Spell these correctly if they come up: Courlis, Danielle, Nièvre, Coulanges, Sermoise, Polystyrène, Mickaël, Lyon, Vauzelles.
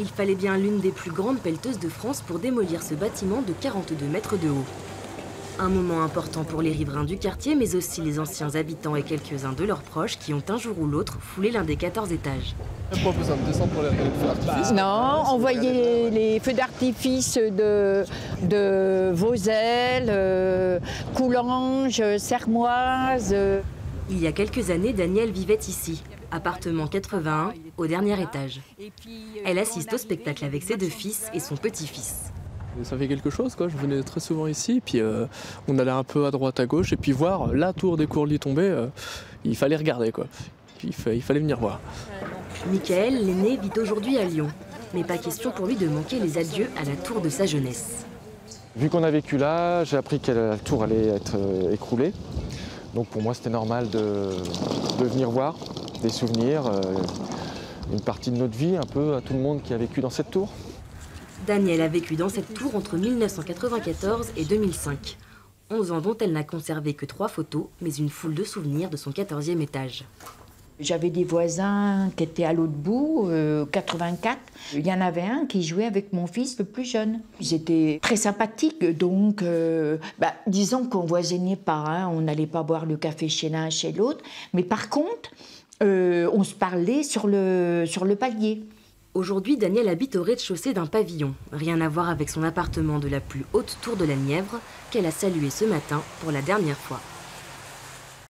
Il fallait bien l'une des plus grandes pelleteuses de France pour démolir ce bâtiment de 42 mètres de haut. Un moment important pour les riverains du quartier, mais aussi les anciens habitants et quelques-uns de leurs proches qui ont un jour ou l'autre foulé l'un des 14 étages. Pourquoi vous en descendez pour les feux d'artifice ? Non, on voyait les feux d'artifice de Vauzelles, Coulanges, Sermoise. Il y a quelques années, Danielle vivait ici, appartement 81, au dernier étage. Elle assiste au spectacle avec ses deux fils et son petit-fils. Ça fait quelque chose, quoi. Je venais très souvent ici, puis on allait un peu à droite, à gauche, et puis voir la tour des Courlis tomber, il fallait regarder, quoi. Puis, il fallait venir voir. Mickaël, l'aîné, vit aujourd'hui à Lyon, mais pas question pour lui de manquer les adieux à la tour de sa jeunesse. Vu qu'on a vécu là, j'ai appris que la tour allait être écroulée, donc pour moi c'était normal de venir voir des souvenirs, une partie de notre vie, un peu à tout le monde qui a vécu dans cette tour. Danielle a vécu dans cette tour entre 1994 et 2005. 11 ans dont elle n'a conservé que 3 photos, mais une foule de souvenirs de son 14e étage. J'avais des voisins qui étaient à l'autre bout, 84. Il y en avait un qui jouait avec mon fils le plus jeune. Ils étaient très sympathiques, donc disons qu'on ne voisinait pas. Hein, on n'allait pas boire le café chez l'un, chez l'autre. Mais par contre, on se parlait sur le palier. Aujourd'hui, Danielle habite au rez-de-chaussée d'un pavillon. Rien à voir avec son appartement de la plus haute tour de la Nièvre, qu'elle a salué ce matin pour la dernière fois.